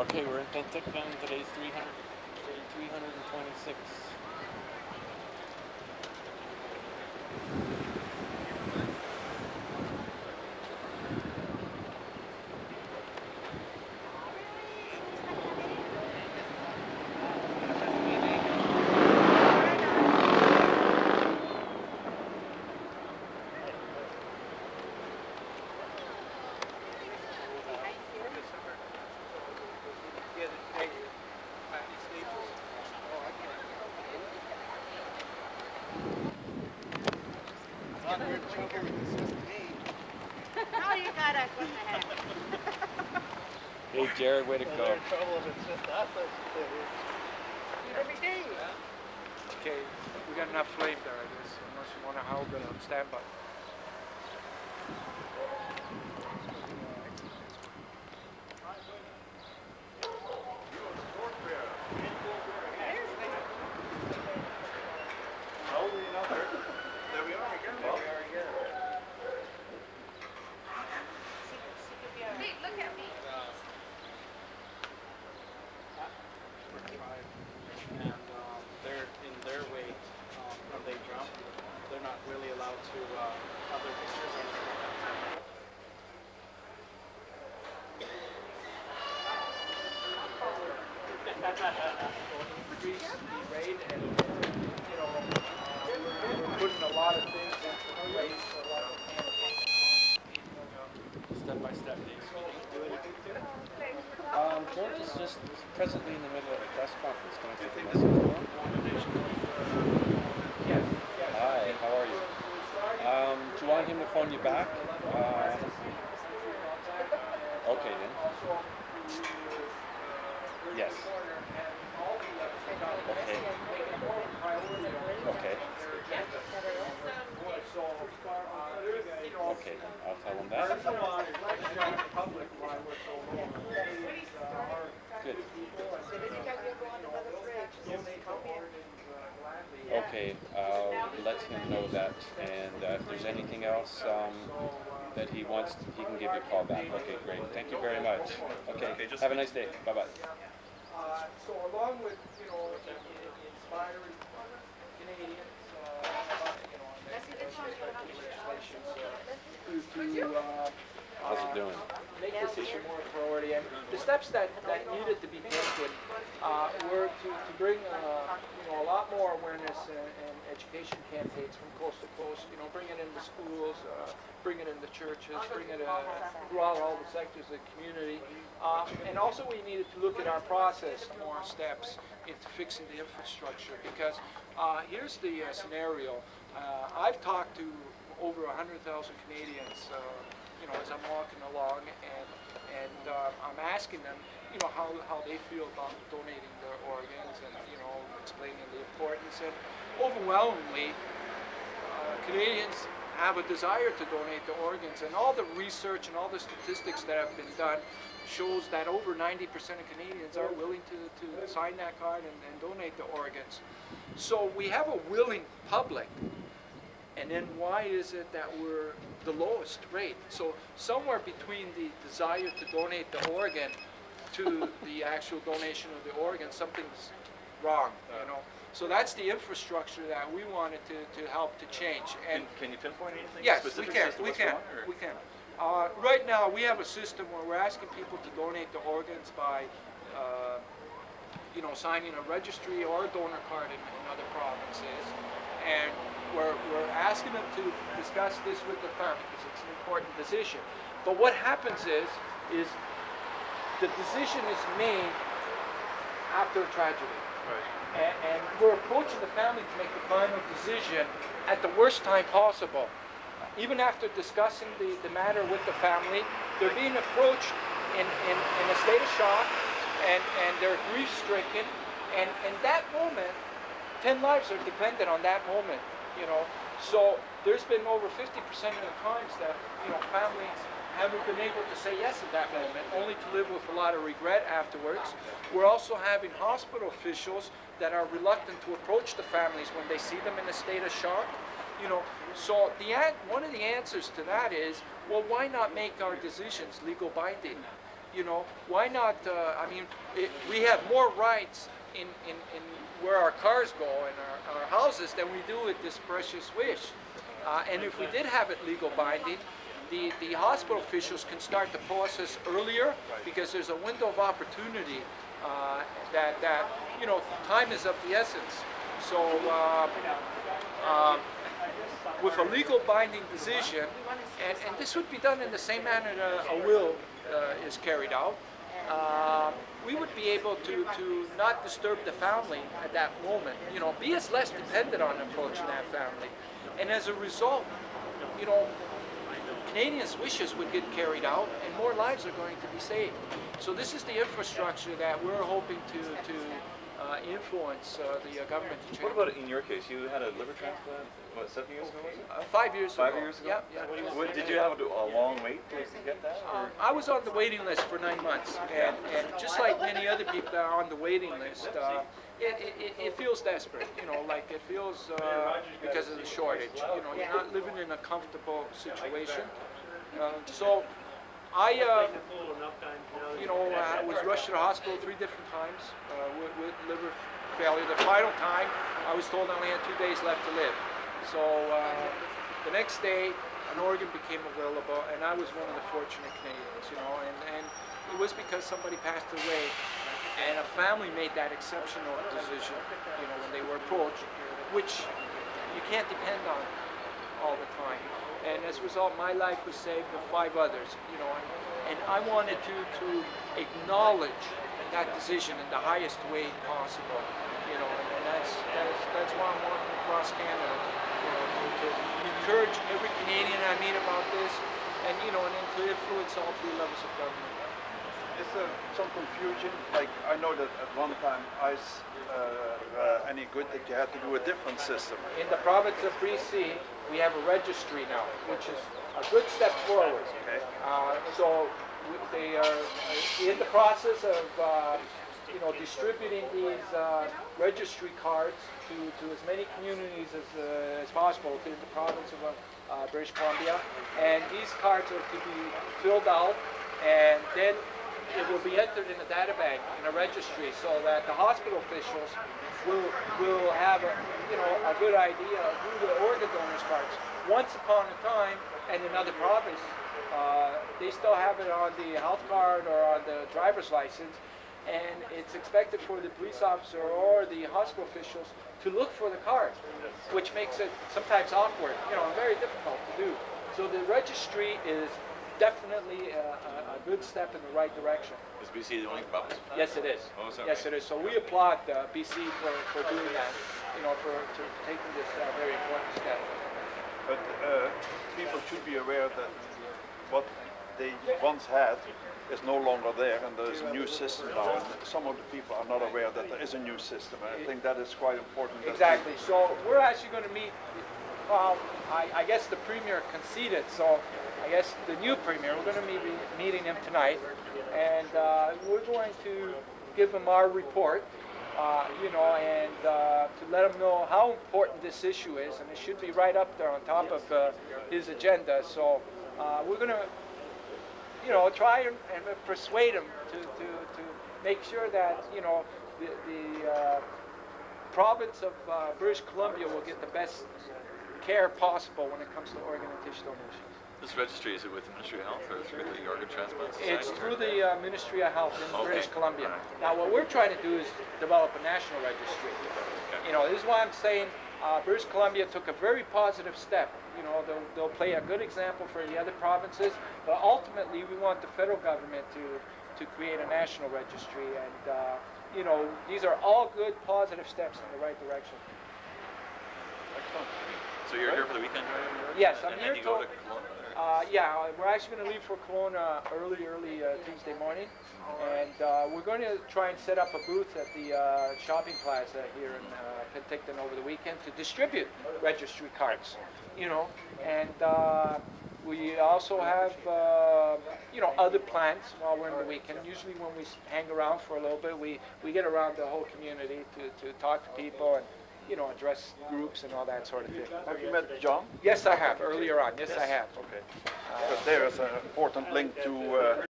Okay, we're in Penticton. Today's 326. Oh, you got us. What the heck? Hey, Jared, way to go. Okay, we got enough flame there, I guess. Unless you want to hold it on standby. Reduce the rate, and we're putting a lot of things in place, a lot of things step by step. George is just presently in the middle of a press conference. Can I take a message? Yes. Hi, how are you? Do you want him to phone you back? Okay then. Yes. Okay. Okay. Okay, I'll tell him that. Good. Okay, let him know that, and if there's anything else that he wants, he can give you a call back. Okay, great. Thank you very much. Okay, have a nice day. Bye-bye. So along with, inspiring Canadians about, legislation, how's it doing? Make this issue more a priority. And the steps that needed to be taken were to bring, a lot more awareness and education campaigns from coast to coast, bring it into schools, bring it into churches, bring it throughout all the sectors of the community. And also we needed to look at our process, more steps into fixing the infrastructure, because here's the scenario. I've talked to over 100,000 Canadians as I'm walking along, and I'm asking them, how they feel about donating their organs, and explaining the importance. And overwhelmingly, Canadians have a desire to donate their organs, and all the research and all the statistics that have been done shows that over 90% of Canadians are willing to sign that card and donate their organs. So we have a willing public. And then why is it that we're the lowest rate? So somewhere between the desire to donate the organ to the actual donation of the organ, something's wrong, So that's the infrastructure that we wanted to help to change. And can you pinpoint anything? Yes, specific we can. Right now we have a system where we're asking people to donate the organs by signing a registry or a donor card in other provinces. And we're asking them to discuss this with the family because it's an important decision. But what happens is the decision is made after a tragedy. Right. And we're approaching the family to make the final decision at the worst time possible. Even after discussing the matter with the family, they're being approached in a state of shock, and they're grief-stricken. And in that moment, 10 lives are dependent on that moment, So there's been over 50% of the times that, families haven't been able to say yes at that moment, only to live with a lot of regret afterwards. We're also having hospital officials that are reluctant to approach the families when they see them in a state of shock, So one of the answers to that is, well, why not make our decisions legal binding? you know, why not, I mean, we have more rights in where our cars go and our houses than we do with this precious wish. And if we did have it legal binding, the hospital officials can start the process earlier because there's a window of opportunity that you know, time is of the essence. So with a legal binding decision, and this would be done in the same manner that a will is carried out, we would be able to not disturb the family at that moment, you know, be as less dependent on approaching that family. And as a result, you know, Canadians' wishes would get carried out and more lives are going to be saved. So this is the infrastructure that we're hoping to influence the government to change. What about in your case? You had a liver transplant, what, 7 years ago? 5 years ago. 5 years ago? Yeah. Yeah. What, did you have a long wait to get that? I was on the waiting list for 9 months, and just like many other people that are on the waiting list, it feels desperate, you know, like it feels because of the shortage. You know, you're not living in a comfortable situation. So I, you know, was rushed to the hospital 3 different times with liver failure. The final time, I was told I only had 2 days left to live. So the next day, an organ became available, and I was one of the fortunate Canadians, you know, and it was because somebody passed away, and a family made that exceptional decision, you know, when they were approached, which you can't depend on all the time. And as a result, my life was saved with 5 others, you know, and I wanted to acknowledge that decision in the highest way possible, you know, and that's why I'm working across Canada, you know, to encourage every Canadian I meet about this, and, you know, and then to influence all 3 levels of government. Is there some confusion? Like, I know that at one time, any good that you had to do a different system. In the province of BC, we have a registry now, which is a good step forward. Okay. So they are in the process of, you know, distributing these registry cards to as many communities as possible in the province of British Columbia, and these cards are to be filled out, and then it will be entered in a data bank, in a registry, so that the hospital officials will have a, you know, a good idea of who the organ donors cards. Once upon a time, and in other provinces, they still have it on the health card or on the driver's license, and it's expected for the police officer or the hospital officials to look for the card, which makes it sometimes awkward, you know, very difficult to do. So the registry is definitely a good step in the right direction. Is BC the only province? Yes, it is. Oh, yes, it is. So we applaud BC for doing that, you know, for taking this very important step. But people should be aware that what they once had is no longer there, and there is a new system now. And some of the people are not aware that there is a new system, and I think that is quite important. Exactly. So we're actually going to meet. Well, I guess the Premier conceded, so I guess the new Premier, we're going to be meeting him tonight, and we're going to give him our report, you know, and to let him know how important this issue is, and it should be right up there on top of his agenda. So we're going to, you know, try and persuade him to make sure that, you know, the province of British Columbia will get the best care possible when it comes to organ and tissue donations. This registry, is it with the Ministry of Health or through the Organ Transplant Society? It's through the Ministry of Health in British Columbia. Right. Now what we're trying to do is develop a national registry. Okay. You know, this is why I'm saying British Columbia took a very positive step. You know, they'll play a good example for the other provinces, but ultimately we want the federal government to create a national registry, and you know, these are all good positive steps in the right direction. Excellent. So you're here for the weekend? Yes, I'm here. Go to Kelowna, yeah, we're actually going to leave for Kelowna early Tuesday morning, and we're going to try and set up a booth at the shopping plaza here in Penticton over the weekend to distribute registry cards, you know, and we also have, you know, other plans while we're in the weekend. Usually when we hang around for a little bit, we get around the whole community to talk to people and, you know, address groups and all that sort of thing. Have you met John? Yes, I have, earlier on. Yes, I have. Okay. Because there is an important link to